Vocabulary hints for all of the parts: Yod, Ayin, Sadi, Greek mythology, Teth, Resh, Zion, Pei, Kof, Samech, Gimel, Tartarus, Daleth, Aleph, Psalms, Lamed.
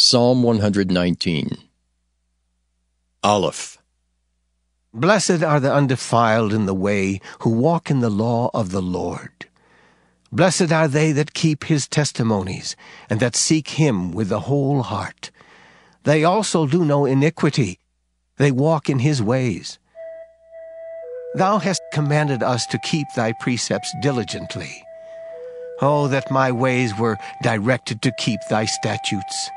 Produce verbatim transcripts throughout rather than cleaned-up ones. Psalm one nineteen. Aleph. Blessed are the undefiled in the way, who walk in the law of the Lord. Blessed are they that keep his testimonies, and that seek him with the whole heart. They also do no iniquity. They walk in his ways. Thou hast commanded us to keep thy precepts diligently. Oh, that my ways were directed to keep thy statutes!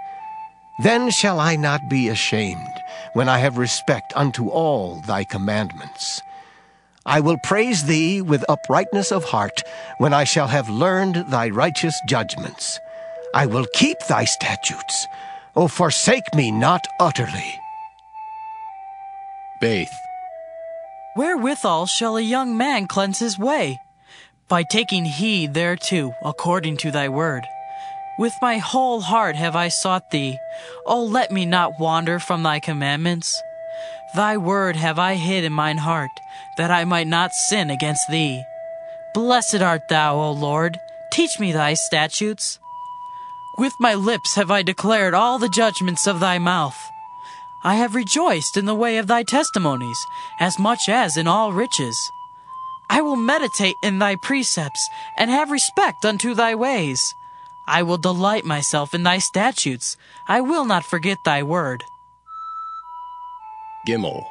Then shall I not be ashamed, when I have respect unto all thy commandments. I will praise thee with uprightness of heart, when I shall have learned thy righteous judgments. I will keep thy statutes. O forsake me not utterly. Baith. Wherewithal shall a young man cleanse his way? By taking heed thereto, according to thy word. With my whole heart have I sought thee. O let me not wander from thy commandments. Thy word have I hid in mine heart, that I might not sin against thee. Blessed art thou, O Lord. Teach me thy statutes. With my lips have I declared all the judgments of thy mouth. I have rejoiced in the way of thy testimonies, as much as in all riches. I will meditate in thy precepts, and have respect unto thy ways. I will delight myself in thy statutes. I will not forget thy word. Gimel.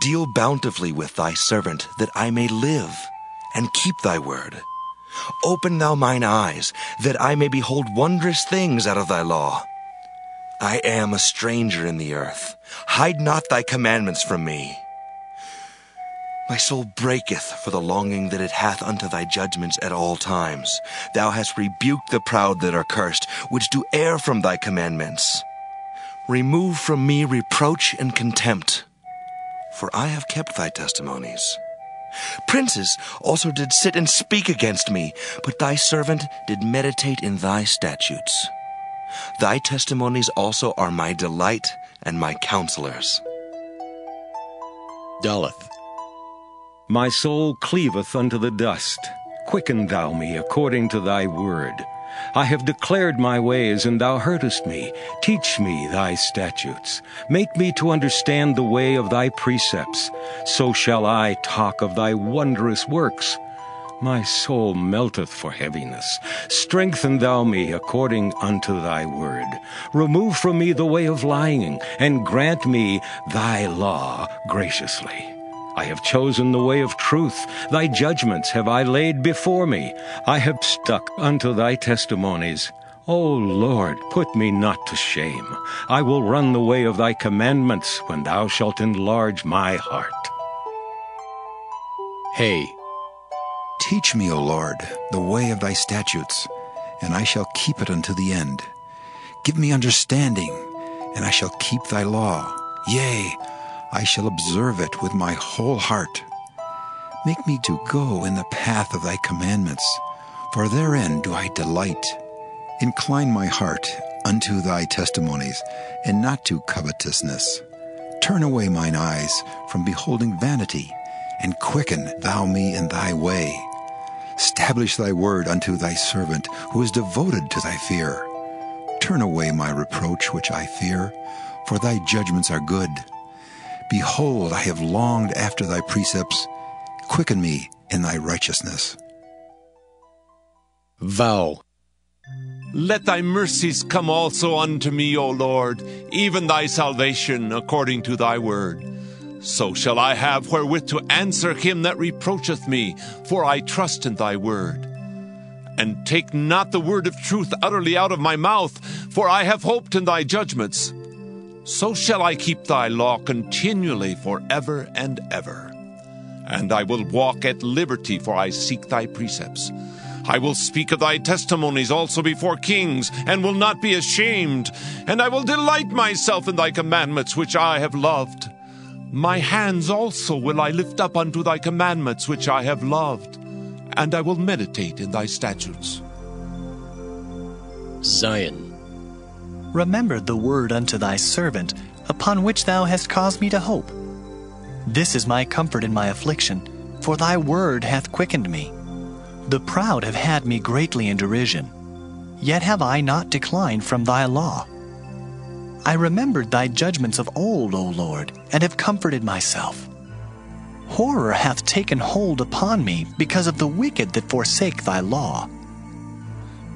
Deal bountifully with thy servant, that I may live, and keep thy word. Open thou mine eyes, that I may behold wondrous things out of thy law. I am a stranger in the earth. Hide not thy commandments from me. My soul breaketh for the longing that it hath unto thy judgments at all times. Thou hast rebuked the proud that are cursed, which do err from thy commandments. Remove from me reproach and contempt, for I have kept thy testimonies. Princes also did sit and speak against me, but thy servant did meditate in thy statutes. Thy testimonies also are my delight and my counselors. Daleth. My soul cleaveth unto the dust. Quicken thou me according to thy word. I have declared my ways, and thou heardest me. Teach me thy statutes. Make me to understand the way of thy precepts. So shall I talk of thy wondrous works. My soul melteth for heaviness. Strengthen thou me according unto thy word. Remove from me the way of lying, and grant me thy law graciously. I have chosen the way of truth. Thy judgments have I laid before me. I have stuck unto thy testimonies. O Lord, put me not to shame. I will run the way of thy commandments, when thou shalt enlarge my heart. Hey. Teach me, O Lord, the way of thy statutes, and I shall keep it unto the end. Give me understanding, and I shall keep thy law. Yea, I shall observe it with my whole heart. Make me to go in the path of thy commandments, for therein do I delight. Incline my heart unto thy testimonies, and not to covetousness. Turn away mine eyes from beholding vanity, and quicken thou me in thy way. Establish thy word unto thy servant, who is devoted to thy fear. Turn away my reproach which I fear, for thy judgments are good. Behold, I have longed after thy precepts. Quicken me in thy righteousness. Vow. Let thy mercies come also unto me, O Lord, even thy salvation according to thy word. So shall I have wherewith to answer him that reproacheth me, for I trust in thy word. And take not the word of truth utterly out of my mouth, for I have hoped in thy judgments. So shall I keep thy law continually forever and ever. And I will walk at liberty, for I seek thy precepts. I will speak of thy testimonies also before kings, and will not be ashamed. And I will delight myself in thy commandments, which I have loved. My hands also will I lift up unto thy commandments, which I have loved. And I will meditate in thy statutes. Zion. Remember the word unto thy servant, upon which thou hast caused me to hope. This is my comfort in my affliction, for thy word hath quickened me. The proud have had me greatly in derision, yet have I not declined from thy law. I remembered thy judgments of old, O Lord, and have comforted myself. Horror hath taken hold upon me because of the wicked that forsake thy law.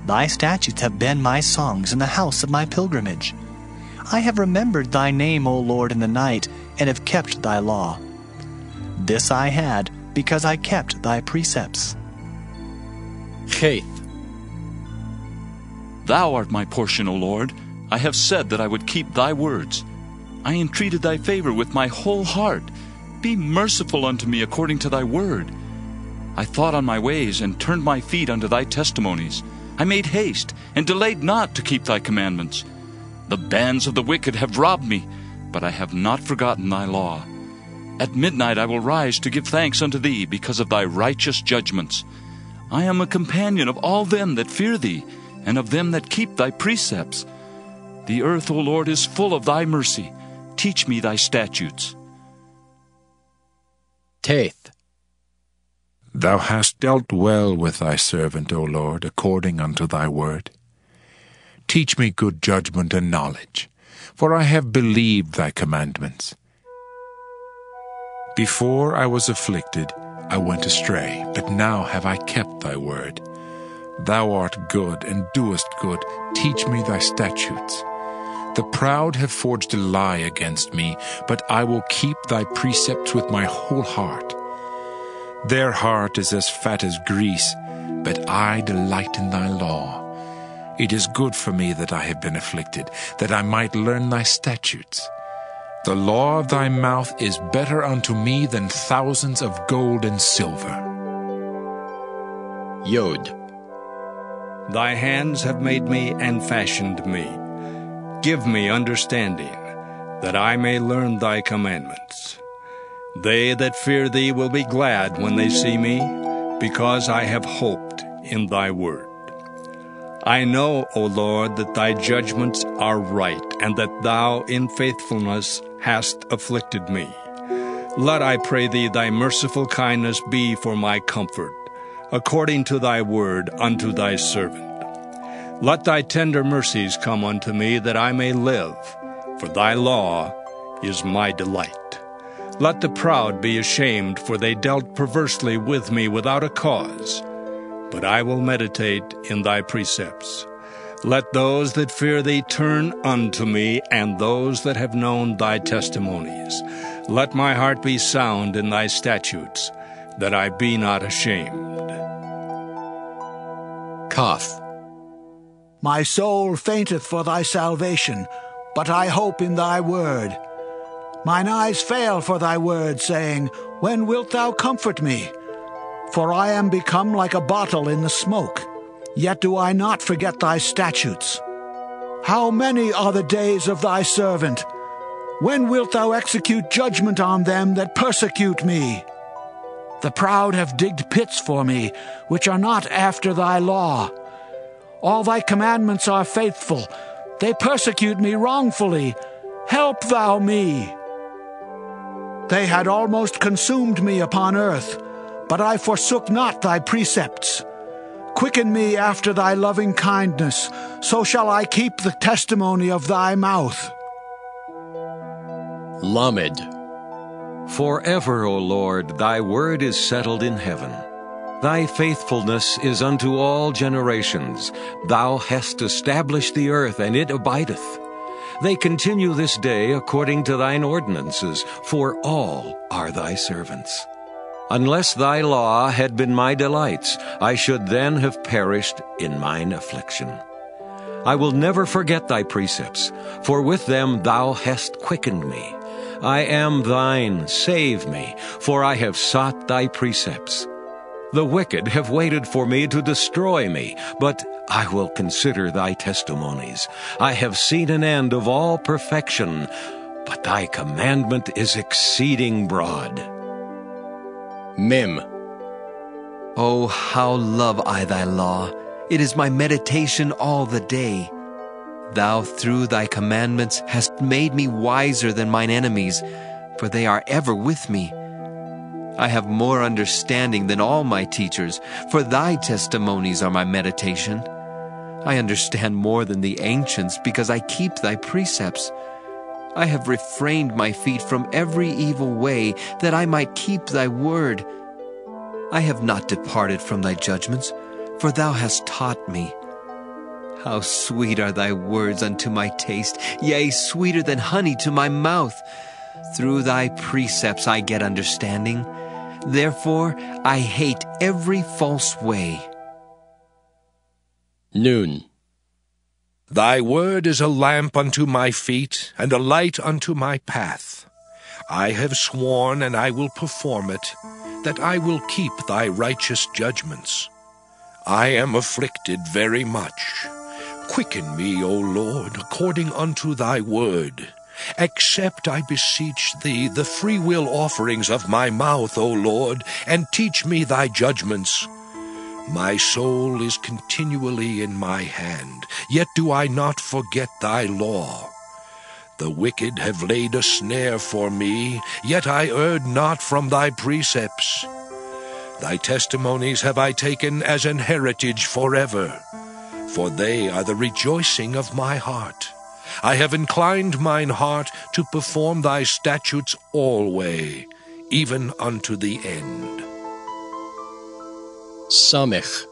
Thy statutes have been my songs in the house of my pilgrimage. I have remembered thy name, O Lord, in the night, and have kept thy law. This I had, because I kept thy precepts. Faith. Thou art my portion, O Lord. I have said that I would keep thy words. I entreated thy favor with my whole heart. Be merciful unto me according to thy word. I thought on my ways, and turned my feet unto thy testimonies. I made haste, and delayed not to keep thy commandments. The bands of the wicked have robbed me, but I have not forgotten thy law. At midnight I will rise to give thanks unto thee because of thy righteous judgments. I am a companion of all them that fear thee, and of them that keep thy precepts. The earth, O Lord, is full of thy mercy. Teach me thy statutes. Teth. Thou hast dealt well with thy servant, O Lord, according unto thy word. Teach me good judgment and knowledge, for I have believed thy commandments. Before I was afflicted, I went astray, but now have I kept thy word. Thou art good, and doest good. Teach me thy statutes. The proud have forged a lie against me, but I will keep thy precepts with my whole heart. Their heart is as fat as grease, but I delight in thy law. It is good for me that I have been afflicted, that I might learn thy statutes. The law of thy mouth is better unto me than thousands of gold and silver. Yod. Thy hands have made me and fashioned me. Give me understanding, that I may learn thy commandments. They that fear thee will be glad when they see me, because I have hoped in thy word. I know, O Lord, that thy judgments are right, and that thou in faithfulness hast afflicted me. Let, I pray thee, thy merciful kindness be for my comfort, according to thy word unto thy servant. Let thy tender mercies come unto me, that I may live, for thy law is my delight. Let the proud be ashamed, for they dealt perversely with me without a cause. But I will meditate in thy precepts. Let those that fear thee turn unto me, and those that have known thy testimonies. Let my heart be sound in thy statutes, that I be not ashamed. Kof. My soul fainteth for thy salvation, but I hope in thy word. Mine eyes fail for thy word, saying, When wilt thou comfort me? For I am become like a bottle in the smoke, yet do I not forget thy statutes. How many are the days of thy servant? When wilt thou execute judgment on them that persecute me? The proud have digged pits for me, which are not after thy law. All thy commandments are faithful. They persecute me wrongfully. Help thou me. They had almost consumed me upon earth, but I forsook not thy precepts. Quicken me after thy loving kindness, so shall I keep the testimony of thy mouth. Lamed. Forever, O Lord, thy word is settled in heaven. Thy faithfulness is unto all generations. Thou hast established the earth, and it abideth. They continue this day according to thine ordinances, for all are thy servants. Unless thy law had been my delights, I should then have perished in mine affliction. I will never forget thy precepts, for with them thou hast quickened me. I am thine, save me, for I have sought thy precepts. The wicked have waited for me to destroy me, but I will consider thy testimonies. I have seen an end of all perfection, but thy commandment is exceeding broad. Mem. Oh, how love I thy law! It is my meditation all the day. Thou through thy commandments hast made me wiser than mine enemies, for they are ever with me. I have more understanding than all my teachers, for thy testimonies are my meditation. I understand more than the ancients because I keep thy precepts. I have refrained my feet from every evil way that I might keep thy word. I have not departed from thy judgments, for thou hast taught me. How sweet are thy words unto my taste, yea, sweeter than honey to my mouth. Through thy precepts I get understanding. Therefore I hate every false way. Noon. Thy word is a lamp unto my feet, and a light unto my path. I have sworn, and I will perform it, that I will keep thy righteous judgments. I am afflicted very much. Quicken me, O Lord, according unto thy word. Accept, I beseech thee, the freewill offerings of my mouth, O Lord, and teach me thy judgments. My soul is continually in my hand, yet do I not forget thy law. The wicked have laid a snare for me, yet I erred not from thy precepts. Thy testimonies have I taken as an heritage forever, for they are the rejoicing of my heart. I have inclined mine heart to perform thy statutes alway, even unto the end. Samech.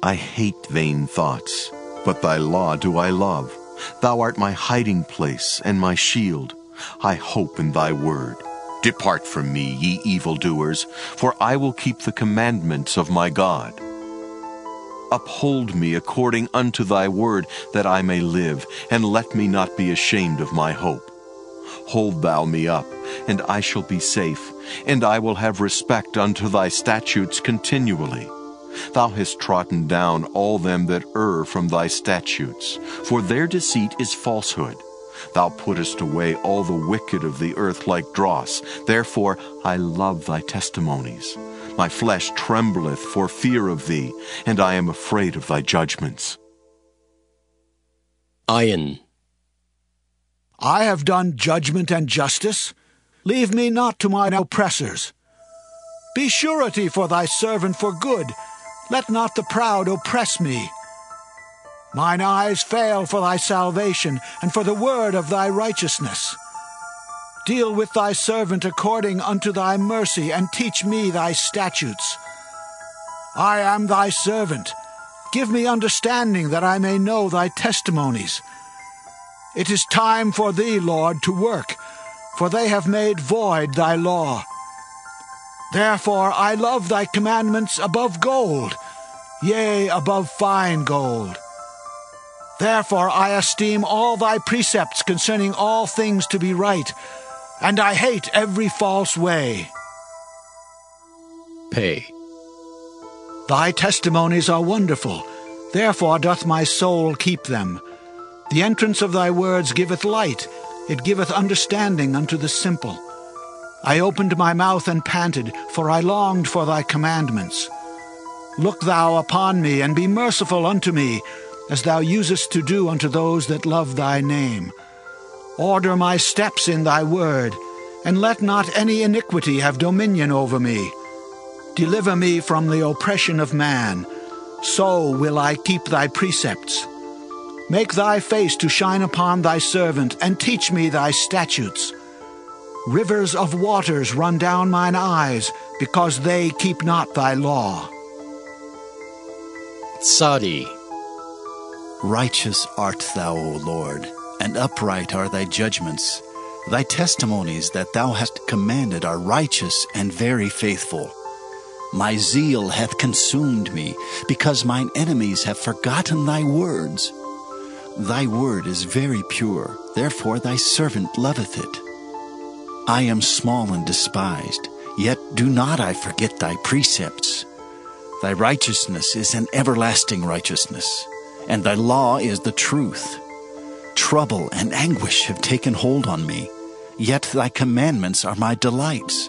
I hate vain thoughts, but thy law do I love. Thou art my hiding place and my shield. I hope in thy word. Depart from me, ye evildoers, for I will keep the commandments of my God. Uphold me according unto thy word, that I may live, and let me not be ashamed of my hope. Hold thou me up, and I shall be safe, and I will have respect unto thy statutes continually. Thou hast trodden down all them that err from thy statutes, for their deceit is falsehood. Thou puttest away all the wicked of the earth like dross. Therefore I love thy testimonies. My flesh trembleth for fear of thee, and I am afraid of thy judgments. Ayin. I have done judgment and justice. Leave me not to mine oppressors. Be surety for thy servant for good. Let not the proud oppress me. Mine eyes fail for thy salvation, and for the word of thy righteousness. Deal with thy servant according unto thy mercy, and teach me thy statutes. I am thy servant. Give me understanding, that I may know thy testimonies. It is time for thee, Lord, to work, for they have made void thy law. Therefore I love thy commandments above gold, yea, above fine gold. Therefore I esteem all thy precepts concerning all things to be right, and I hate every false way. Pei. Thy testimonies are wonderful, therefore doth my soul keep them. The entrance of thy words giveth light, it giveth understanding unto the simple. I opened my mouth and panted, for I longed for thy commandments. Look thou upon me, and be merciful unto me, as thou usest to do unto those that love thy name. Order my steps in thy word, and let not any iniquity have dominion over me. Deliver me from the oppression of man, so will I keep thy precepts. Make thy face to shine upon thy servant, and teach me thy statutes. Rivers of waters run down mine eyes, because they keep not thy law. Sadi. Righteous art thou, O Lord, and upright are thy judgments. Thy testimonies that thou hast commanded are righteous and very faithful. My zeal hath consumed me, because mine enemies have forgotten thy words. Thy word is very pure, therefore thy servant loveth it. I am small and despised, yet do not I forget thy precepts. Thy righteousness is an everlasting righteousness, and thy law is the truth. Trouble and anguish have taken hold on me, yet thy commandments are my delights.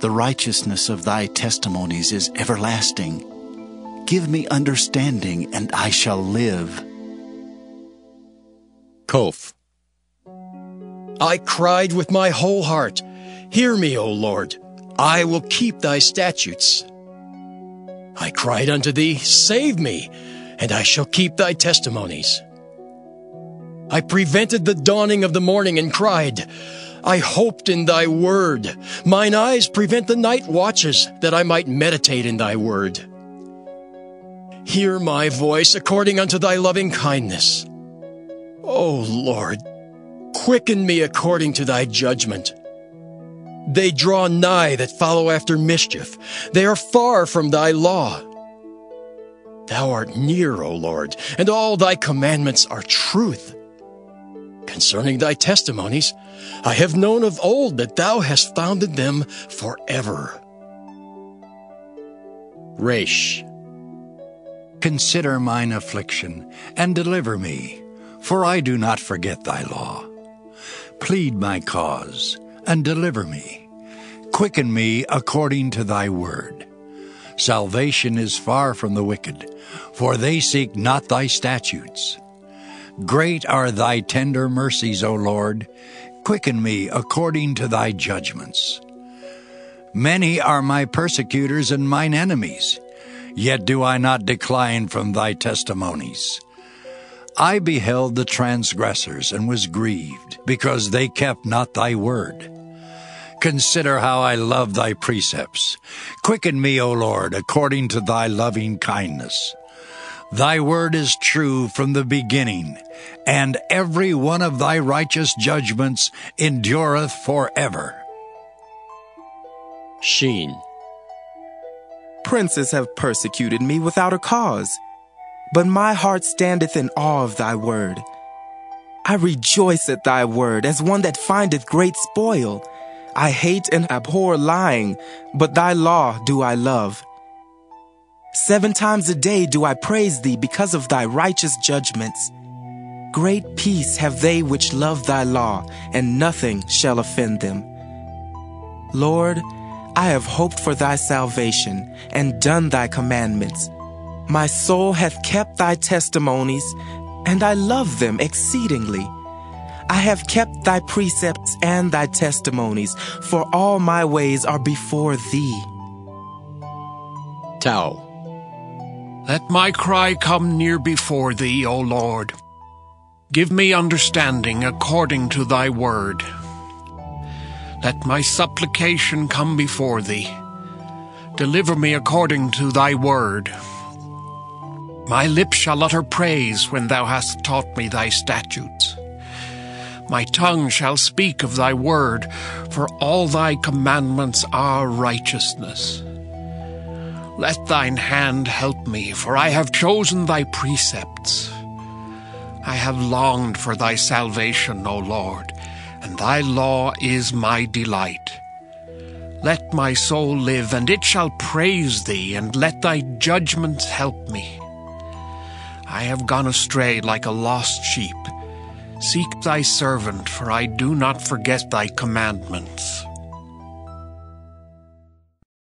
The righteousness of thy testimonies is everlasting. Give me understanding, and I shall live. Kof. I cried with my whole heart. Hear me, O Lord. I will keep thy statutes. I cried unto thee, save me. and I shall keep thy testimonies. I prevented the dawning of the morning and cried, I hoped in thy word. Mine eyes prevent the night watches, that I might meditate in thy word. Hear my voice according unto thy loving kindness. O Lord, quicken me according to thy judgment. They draw nigh that follow after mischief. They are far from thy law. Thou art near, O Lord, and all thy commandments are truth. Concerning thy testimonies, I have known of old that thou hast founded them forever. Resh. Consider mine affliction, and deliver me, for I do not forget thy law. Plead my cause, and deliver me. Quicken me according to thy word. Salvation is far from the wicked, for they seek not thy statutes. Great are thy tender mercies, O Lord. Quicken me according to thy judgments. Many are my persecutors and mine enemies, yet do I not decline from thy testimonies. I beheld the transgressors and was grieved, because they kept not thy word. Consider how I love thy precepts. Quicken me, O Lord, according to thy loving kindness. Thy word is true from the beginning, and every one of thy righteous judgments endureth forever. Sheen. Princes have persecuted me without a cause, but my heart standeth in awe of thy word. I rejoice at thy word as one that findeth great spoil. I hate and abhor lying, but thy law do I love. Seven times a day do I praise thee because of thy righteous judgments. Great peace have they which love thy law, and nothing shall offend them. Lord, I have hoped for thy salvation, and done thy commandments. My soul hath kept thy testimonies, and I love them exceedingly. I have kept thy precepts and thy testimonies, for all my ways are before thee. Tau. Let my cry come near before thee, O Lord. Give me understanding according to thy word. Let my supplication come before thee. Deliver me according to thy word. My lips shall utter praise when thou hast taught me thy statutes. My tongue shall speak of thy word, for all thy commandments are righteousness. Let thine hand help me, for I have chosen thy precepts. I have longed for thy salvation, O Lord, and thy law is my delight. Let my soul live, and it shall praise thee, and let thy judgments help me. I have gone astray like a lost sheep. Seek thy servant, for I do not forget thy commandments.